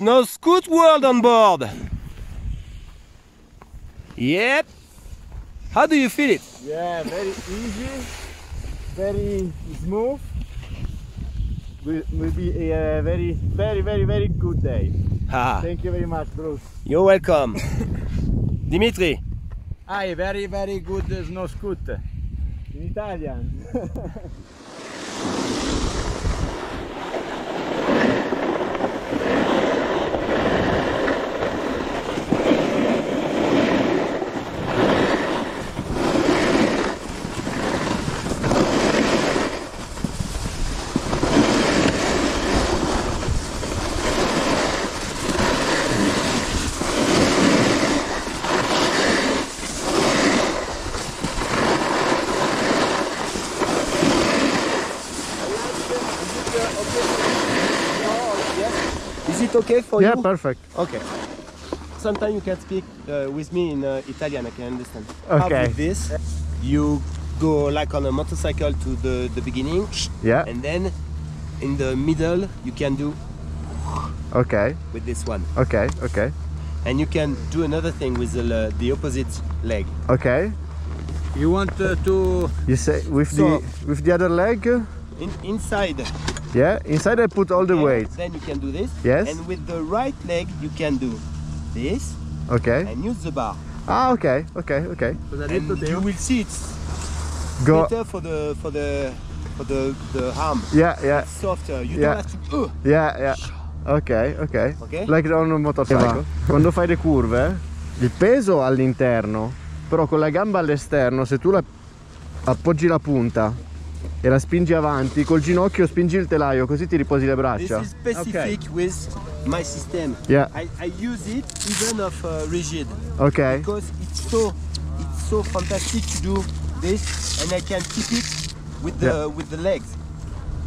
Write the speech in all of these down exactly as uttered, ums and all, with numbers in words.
No Scoot World on board. Yep. How do you feel it? Yeah, very easy, very smooth. Will, will be a very, very, very, very good day. Ah. Thank you very much, Bruce. You're welcome, Dimitri. Hi, very, very good snow scoot in Italian. Okay for yeah, you? Yeah, perfect. Okay. Sometimes you can speak uh, with me in uh, Italian, I can understand. Okay. With this, you go like on a motorcycle to the, the beginning. Yeah. And then in the middle, you can do. Okay. With this one. Okay, okay. And you can do another thing with the, the opposite leg. Okay. You want uh, to. You say with, so the, with the other leg? In, inside. Yeah, inside I put all the and weight. Then you can do this. Yes. And with the right leg you can do this. Okay. And use the bar. Ah, okay, okay, okay. And you will see it's Go. better for the for the for the the arm. Yeah, yeah. It's softer. You yeah. don't have to. Uh. Yeah, yeah. Okay, ok, ok. Like on a motorcycle. Quando fai le curve, il peso all'interno, però con la gamba all'esterno, se tu la appoggi la punta e la spingi avanti, col ginocchio spingi il telaio, così ti riposi le braccia. This is specific okay. with my system. Yeah. I, I use it even of uh, rigid. Okay. Because it's so it's so fantastic to do this, and I can keep it with the yeah. with the legs.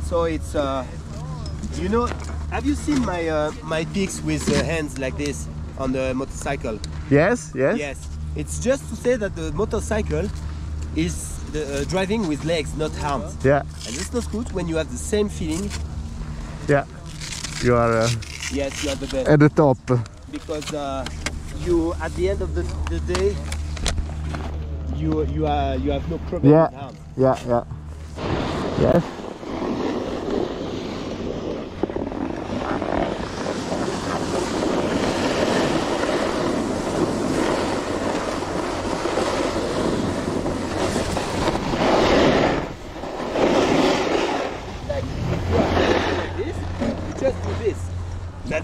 So it's uh, you know, have you seen my uh, my peaks with uh, hands like this on the motorcycle? Yes, yes. Yes. It's just to say that the motorcycle is The, uh, driving with legs, not arms. Yeah. And it's not good when you have the same feeling. Yeah. You are. Uh, yes, you are the best. At the top. Because uh, you, at the end of the, the day, you you are you have no problem yeah. with arms. Yeah. Yeah. Yes.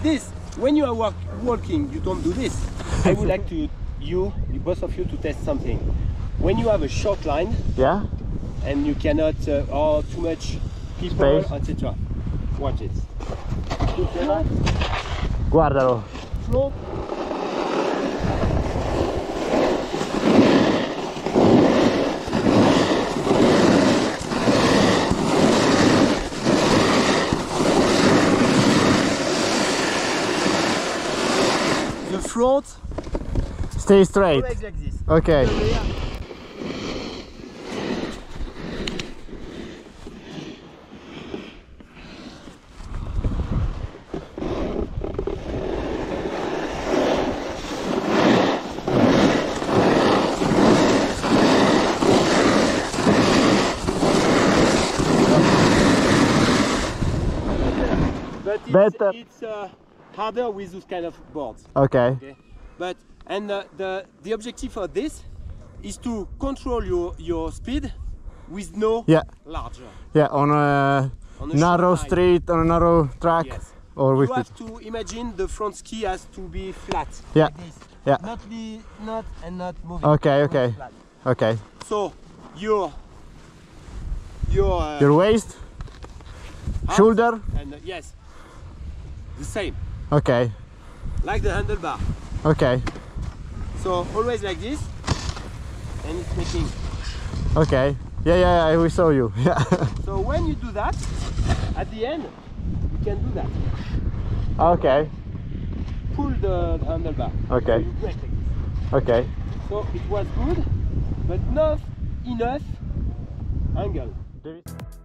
This, when you are walk, walking, you don't do this. I would like to you, you, both of you, to test something. When you have a short line, yeah, and you cannot, uh, or too much people, et cetera. Watch it. You cannot. Guardalo. Slow. Front. Stay straight. Okay. But it's, Better. it's uh, harder with those kind of boards. Okay. okay. But and uh, the the objective for this is to control your your speed with no yeah. larger. Yeah, on a, on a narrow street, on a narrow track, yes. or with. You have it. to imagine the front ski has to be flat. Yeah. Like this. Yeah. Not be not and not moving. Okay. Okay. Flat. Okay. So your your uh, your waist, shoulder, and uh, yes, the same. Okay. Like the handlebar. Okay. So always like this, and it's making. Okay. Yeah, yeah, yeah, we saw you. Yeah. So when you do that, at the end, you can do that. Okay. Pull the handlebar. Okay. So you brake like this. Okay. So it was good, but not enough angle. David.